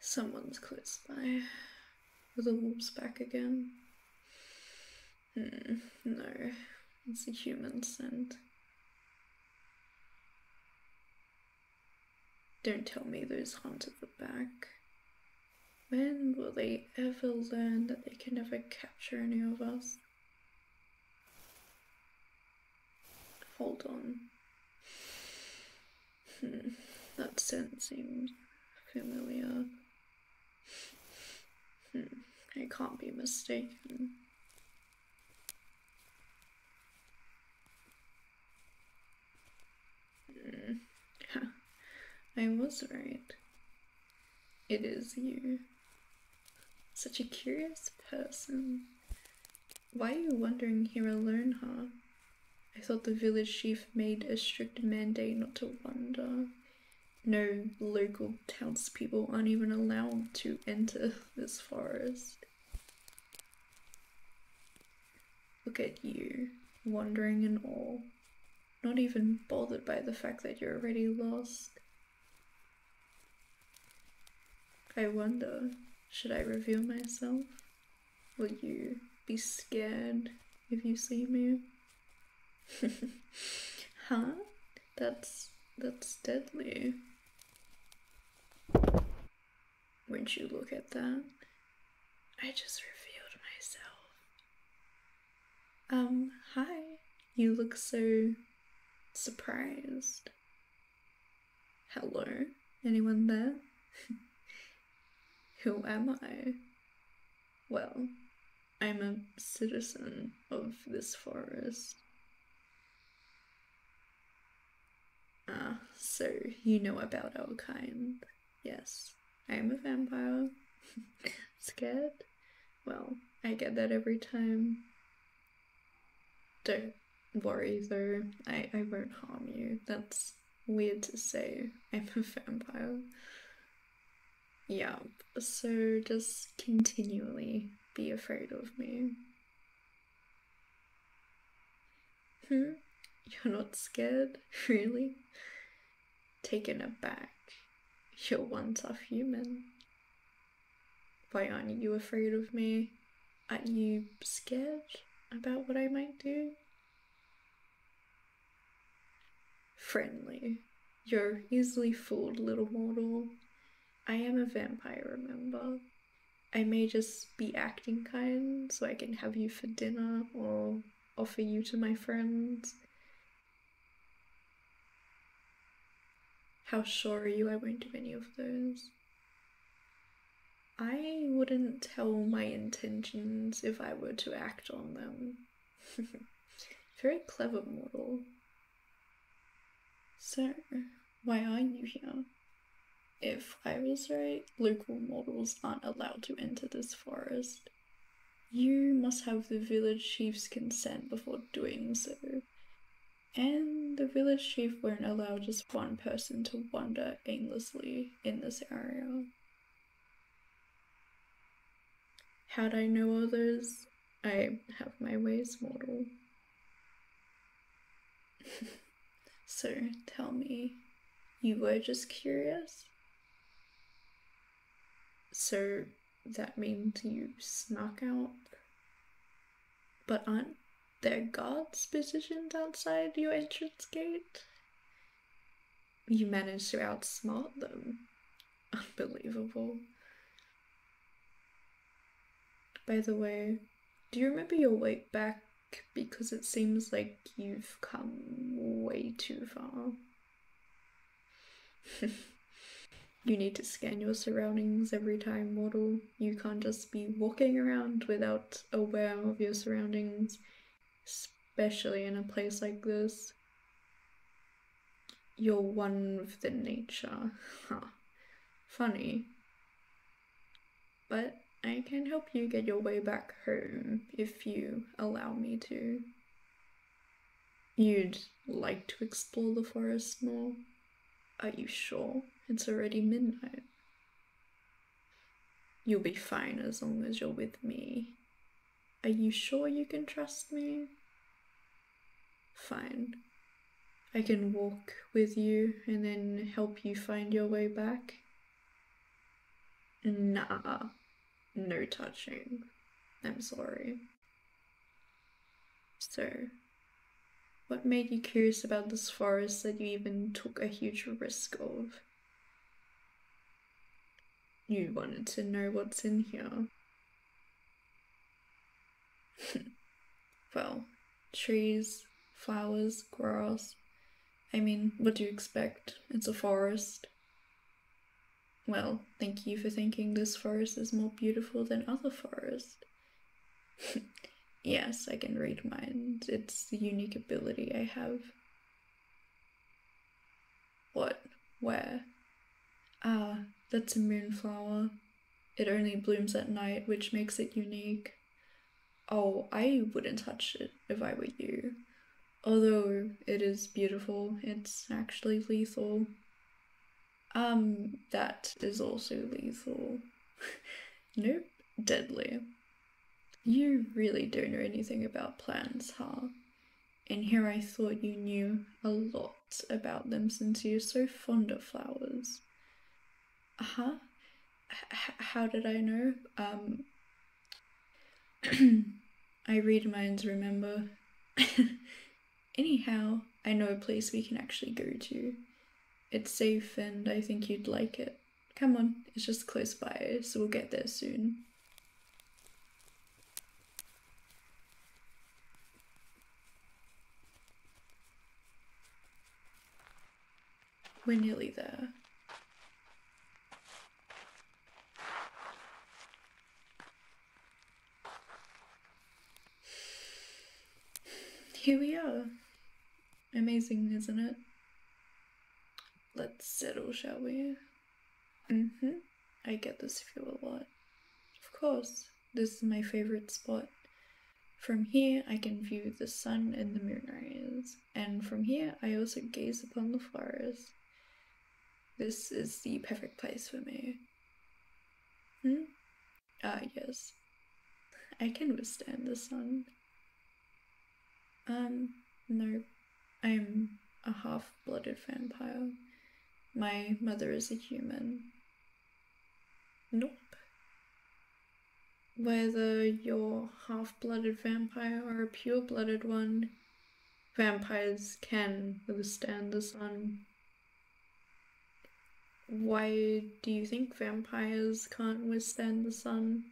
Someone's close by. Are the wolves back again? No, it's a human scent. Don't tell me those hunted the back. When will they ever learn that they can never capture any of us? Hold on. That scent seems familiar. I can't be mistaken. I was right. It is you. Such a curious person. Why are you wandering here alone, huh? I thought the village chief made a strict mandate not to wander. No local townspeople aren't even allowed to enter this forest. Look at you, wandering in awe. Not even bothered by the fact that you're already lost. I wonder, should I reveal myself? Will you be scared if you see me? Huh? That's deadly. Won't you look at that? I just revealed myself. Hi. You look so surprised. Hello? Anyone there? Who am I? Well, I'm a citizen of this forest. So you know about our kind. Yes, I'm a vampire. Scared? Well, I get that every time. Don't worry though, I won't harm you. That's weird to say. I'm a vampire. Yeah, so just continually be afraid of me. You're not scared? Really? Taken aback. You're one tough human. Why aren't you afraid of me? Aren't you scared about what I might do? Friendly. You're easily fooled, little mortal. I am a vampire, remember? I may just be acting kind so I can have you for dinner or offer you to my friends. How sure are you I won't do any of those? I wouldn't tell my intentions if I were to act on them. Very clever mortal. So, why are you here? If I was right, local mortals aren't allowed to enter this forest. You must have the village chief's consent before doing so. And the village chief won't allow just one person to wander aimlessly in this area. How'd I know all those? I have my ways, mortal. So, tell me, you were just curious? So that means you snuck out? But aren't there guards positioned outside your entrance gate? You managed to outsmart them. Unbelievable. By the way, do you remember your way back? Because it seems like you've come way too far. You need to scan your surroundings every time, mortal. You can't just be walking around without aware of your surroundings, especially in a place like this. You're one with the nature. Funny. But I can help you get your way back home if you allow me to. You'd like to explore the forest more? Are you sure? It's already midnight. You'll be fine as long as you're with me. Are you sure you can trust me? Fine. I can walk with you and then help you find your way back. Nah, no touching. I'm sorry. So, what made you curious about this forest that you even took a huge risk of? You wanted to know what's in here. Well, trees, flowers, grass. I mean, what do you expect? It's a forest. Well, thank you for thinking this forest is more beautiful than other forests. Yes, I can read minds. It's the unique ability I have. What? Where? Ah, that's a moonflower. It only blooms at night, which makes it unique. Oh, I wouldn't touch it if I were you. Although it is beautiful, it's actually lethal. That is also lethal. Nope, deadly. You really don't know anything about plants, huh? And here I thought you knew a lot about them since you're so fond of flowers. Uh-huh. How did I know? I read minds, remember? Anyhow, I know a place we can actually go to. It's safe and I think you'd like it. Come on, it's just close by, so we'll get there soon. We're nearly there. Here we are. Amazing, isn't it? Let's settle, shall we? I get this view a lot. Of course, this is my favorite spot. From here, I can view the sun and the moon rays. And from here, I also gaze upon the forest. This is the perfect place for me. Yes. I can withstand the sun. No. I'm a half-blooded vampire. My mother is a human. Nope. Whether you're half-blooded vampire or a pure-blooded one, vampires can withstand the sun. Why do you think vampires can't withstand the sun?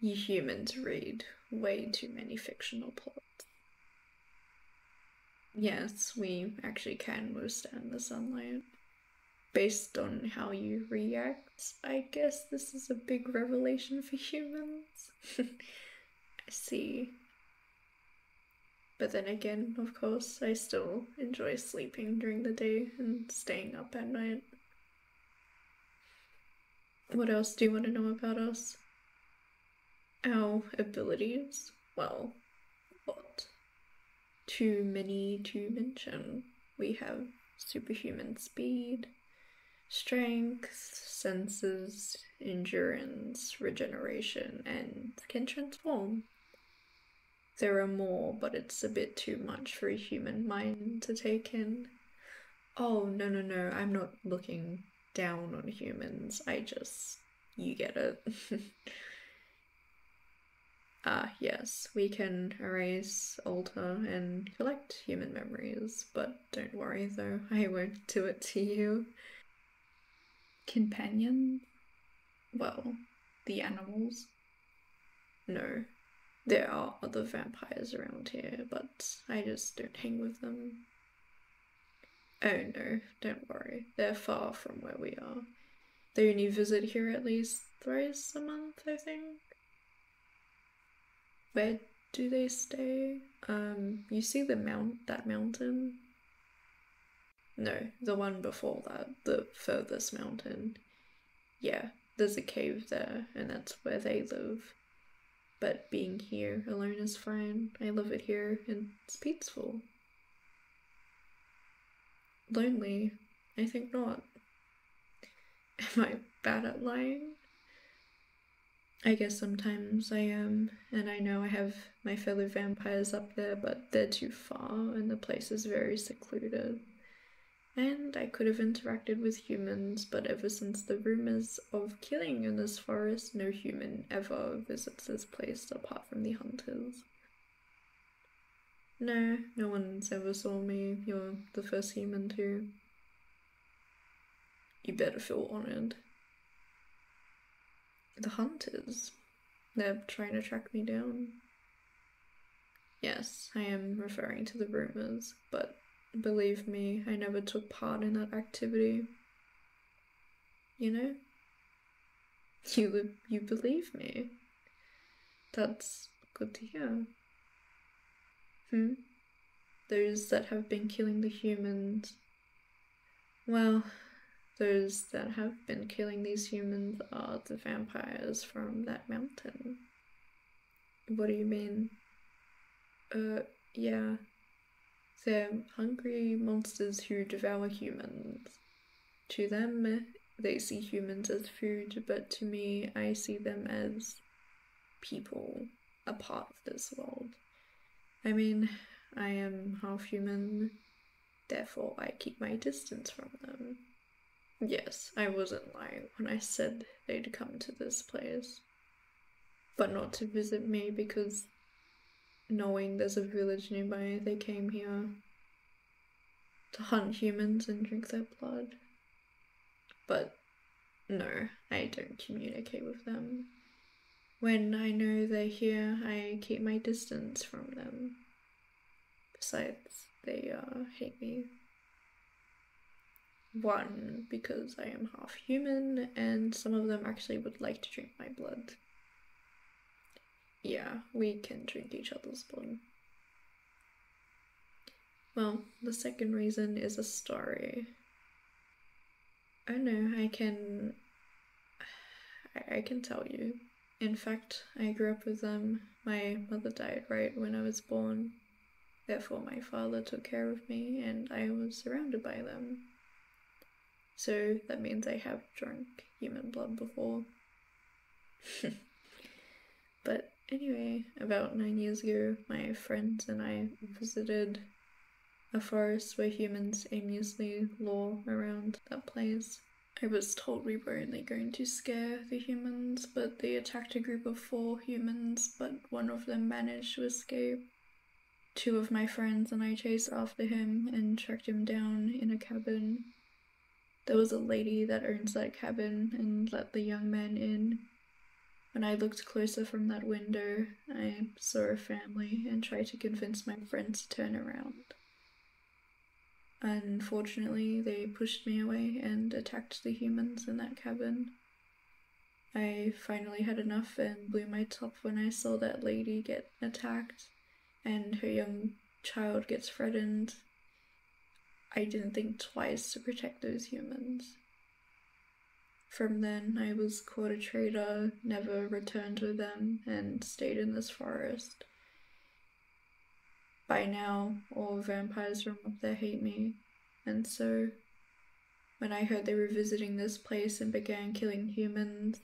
You humans read way too many fictional plots. Yes, we actually can withstand the sunlight. Based on how you react, I guess this is a big revelation for humans. I see. But then again, of course, I still enjoy sleeping during the day and staying up at night. What else do you want to know about us? Our abilities? Well, what? Too many to mention. We have superhuman speed, strength, senses, endurance, regeneration, and can transform. There are more, but it's a bit too much for a human mind to take in. Oh, no, I'm not looking down on humans. You get it. Yes, we can erase, alter, and collect human memories, but don't worry though, I won't do it to you. Companion? Well, the animals? No, there are other vampires around here, but I just don't hang with them. Oh no, don't worry, they're far from where we are. They only visit here at least thrice a month, I think. Where do they stay? You see that mountain? No, the one before that, the furthest mountain. Yeah, there's a cave there, and that's where they live. But being here alone is fine. I love it here, and it's peaceful. Lonely? I think not. Am I bad at lying? I guess sometimes I am, and I know I have my fellow vampires up there, but they're too far and the place is very secluded. and I could have interacted with humans, but ever since the rumors of killing in this forest, no human ever visits this place apart from the hunters. No, no one's ever saw me. You're the first human to. You better feel honored. The hunters. They're trying to track me down. Yes, I am referring to the rumors, but believe me, I never took part in that activity. You know? You believe me. That's good to hear. Those that have been killing the humans... Well, those that have been killing these humans are the vampires from that mountain. What do you mean? Yeah. They're hungry monsters who devour humans. To them, they see humans as food, but to me, I see them as people, a part of this world. I mean, I am half human, therefore I keep my distance from them. Yes, I wasn't lying when I said they'd come to this place. But not to visit me, because knowing there's a village nearby, they came here to hunt humans and drink their blood. But no, I don't communicate with them. When I know they're here, I keep my distance from them. Besides, they hate me. One, because I am half human, and some of them actually would like to drink my blood. Yeah, we can drink each other's blood. Well, the second reason is a story. Oh no, I can tell you. In fact, I grew up with them. My mother died right when I was born. Therefore, my father took care of me and I was surrounded by them. So that means I have drunk human blood before. But anyway, about 9 years ago, my friends and I visited a forest where humans aimlessly lure around that place. I was told we were only going to scare the humans, but they attacked a group of 4 humans, but one of them managed to escape. 2 of my friends and I chased after him and tracked him down in a cabin. There was a lady that owns that cabin and let the young man in. When I looked closer from that window, I saw a family and tried to convince my friends to turn around. Unfortunately, they pushed me away and attacked the humans in that cabin. I finally had enough and blew my top when I saw that lady get attacked and her young child gets threatened. I didn't think twice to protect those humans. From then, I was caught a traitor, never returned with them, and stayed in this forest. By now, all vampires from up there hate me, and so, when I heard they were visiting this place and began killing humans,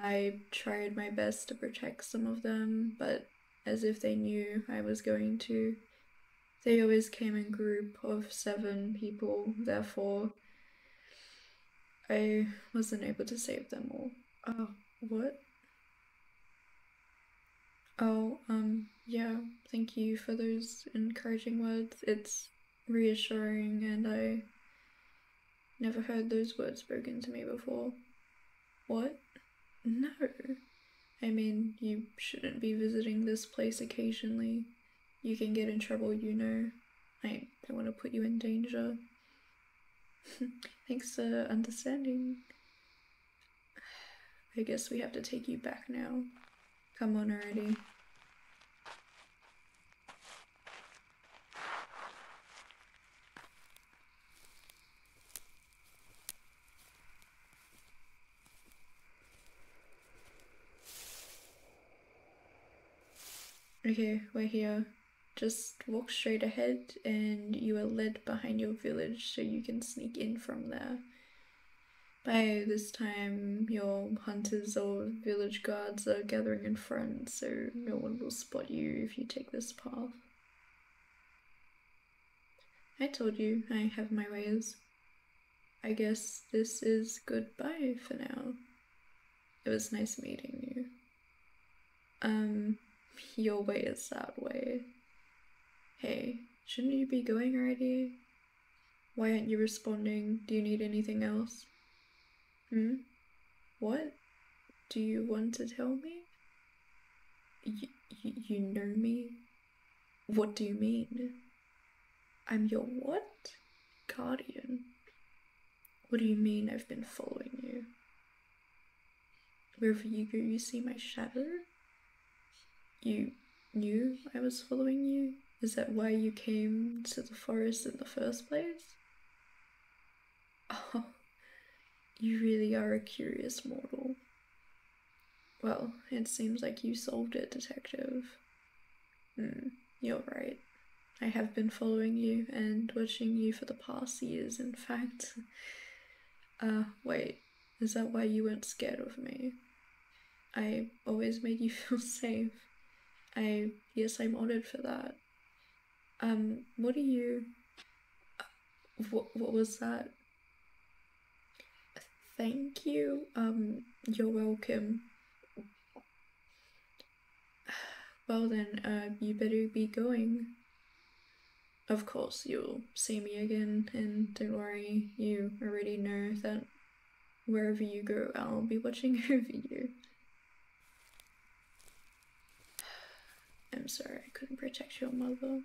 I tried my best to protect some of them, but as if they knew I was going to, they always came in a group of 7 people, therefore, I wasn't able to save them all. Oh, what? Oh, yeah, thank you for those encouraging words. It's reassuring and I never heard those words spoken to me before. What? No. I mean, you shouldn't be visiting this place occasionally. You can get in trouble, you know. I don't want to put you in danger. Thanks for understanding. I guess we have to take you back now. Come on already. Okay, we're here. Just walk straight ahead and you are led behind your village so you can sneak in from there. By this time, your hunters or village guards are gathering in front, so no one will spot you if you take this path. I told you I have my ways. I guess this is goodbye for now. It was nice meeting you. Your way is that way. Hey, shouldn't you be going already? Why aren't you responding? Do you need anything else? What? Do you want to tell me? You know me? What do you mean? I'm your what? Guardian? What do you mean I've been following you? Wherever you go, you see my shadow? You knew I was following you? Is that why you came to the forest in the first place? Oh, you really are a curious mortal. Well, it seems like you solved it, detective. You're right. I have been following you and watching you for the past years, in fact. Wait, is that why you weren't scared of me? I always made you feel safe. Yes, I'm honored for that. What are you... What was that? Thank you. You're welcome. Well then, you better be going. Of course, you'll see me again, and don't worry, you already know that wherever you go, I'll be watching over you. I'm sorry I couldn't protect your mother.